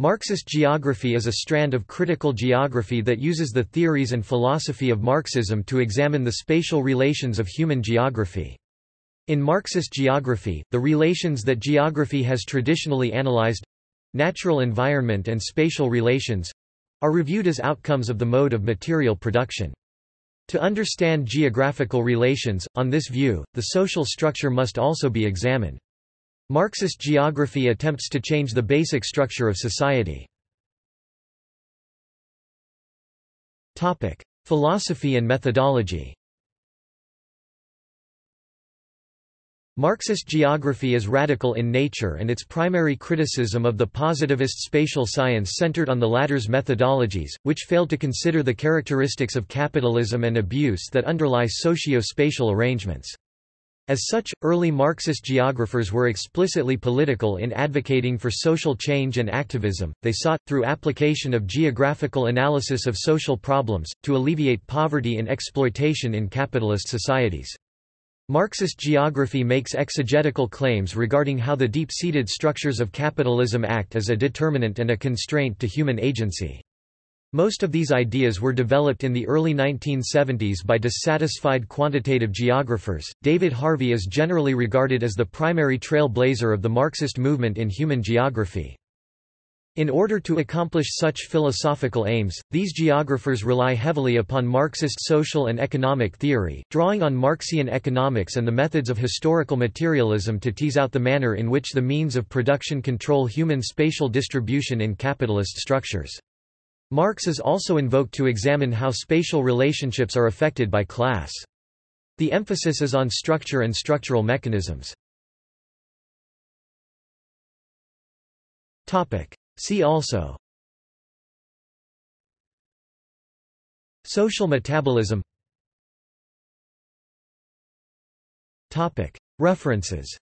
Marxist geography is a strand of critical geography that uses the theories and philosophy of Marxism to examine the spatial relations of human geography. In Marxist geography, the relations that geography has traditionally analyzed—natural environment and spatial relations—are reviewed as outcomes of the mode of material production. To understand geographical relations, on this view, the social structure must also be examined. Marxist geography attempts to change the basic structure of society. Topic: Philosophy and methodology. Marxist geography is radical in nature, and its primary criticism of the positivist spatial science centered on the latter's methodologies, which failed to consider the characteristics of capitalism and abuse that underlie socio-spatial arrangements. As such, early Marxist geographers were explicitly political in advocating for social change and activism. They sought, through application of geographical analysis of social problems, to alleviate poverty and exploitation in capitalist societies. Marxist geography makes exegetical claims regarding how the deep-seated structures of capitalism act as a determinant and a constraint to human agency. Most of these ideas were developed in the early 1970s by dissatisfied quantitative geographers. David Harvey is generally regarded as the primary trailblazer of the Marxist movement in human geography. In order to accomplish such philosophical aims, these geographers rely heavily upon Marxist social and economic theory, drawing on Marxian economics and the methods of historical materialism to tease out the manner in which the means of production control human spatial distribution in capitalist structures. Marx is also invoked to examine how spatial relationships are affected by class. The emphasis is on structure and structural mechanisms. See also: social metabolism. References.